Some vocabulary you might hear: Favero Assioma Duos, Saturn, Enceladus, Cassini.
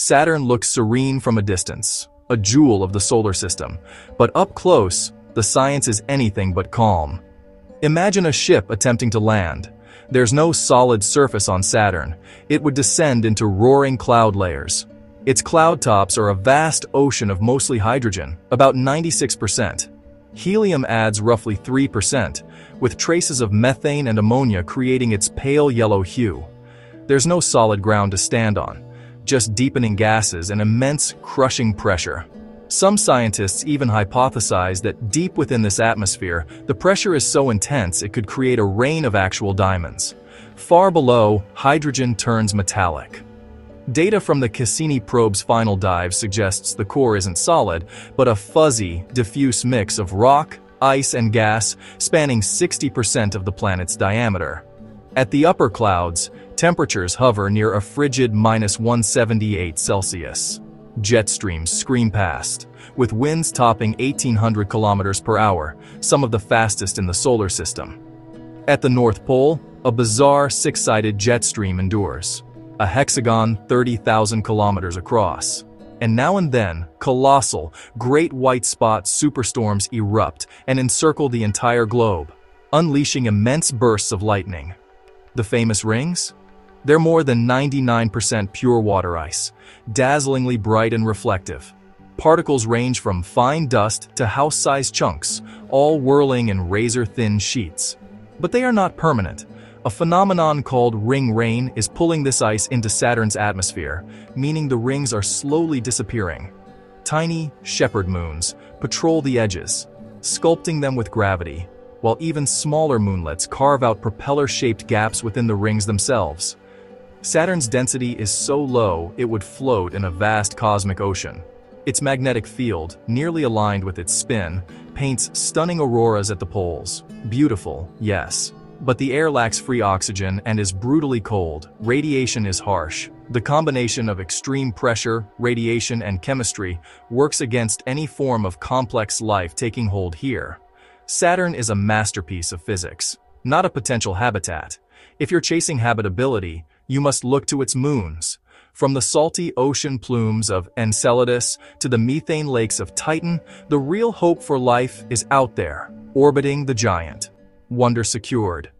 Saturn looks serene from a distance, a jewel of the solar system, but up close, the science is anything but calm. Imagine a ship attempting to land. There's no solid surface on Saturn. It would descend into roaring cloud layers. Its cloud tops are a vast ocean of mostly hydrogen, about 96%. Helium adds roughly 3%, with traces of methane and ammonia creating its pale yellow hue. There's no solid ground to stand on, just deepening gases and immense, crushing pressure. Some scientists even hypothesize that deep within this atmosphere, the pressure is so intense it could create a rain of actual diamonds. Far below, hydrogen turns metallic. Data from the Cassini probe's final dive suggests the core isn't solid, but a fuzzy, diffuse mix of rock, ice, and gas spanning 60% of the planet's diameter. At the upper clouds, temperatures hover near a frigid -178°C. Jet streams scream past, with winds topping 1,800 kilometers per hour, some of the fastest in the solar system. At the North Pole, a bizarre six-sided jet stream endures, a hexagon 30,000 kilometers across. And now and then, colossal, great white spot superstorms erupt and encircle the entire globe, unleashing immense bursts of lightning. The famous rings? They're more than 99% pure water ice, dazzlingly bright and reflective. Particles range from fine dust to house-sized chunks, all whirling in razor-thin sheets. But they are not permanent. A phenomenon called ring rain is pulling this ice into Saturn's atmosphere, meaning the rings are slowly disappearing. Tiny shepherd moons patrol the edges, sculpting them with gravity, while even smaller moonlets carve out propeller-shaped gaps within the rings themselves. Saturn's density is so low it would float in a vast cosmic ocean. Its magnetic field, nearly aligned with its spin, paints stunning auroras at the poles. Beautiful, yes, but the air lacks free oxygen and is brutally cold. Radiation is harsh. The combination of extreme pressure, radiation, and chemistry works against any form of complex life taking hold here. Saturn is a masterpiece of physics, not a potential habitat. If you're chasing habitability, you must look to its moons. From the salty ocean plumes of Enceladus to the methane lakes of Titan, the real hope for life is out there, orbiting the giant. Wonder secured.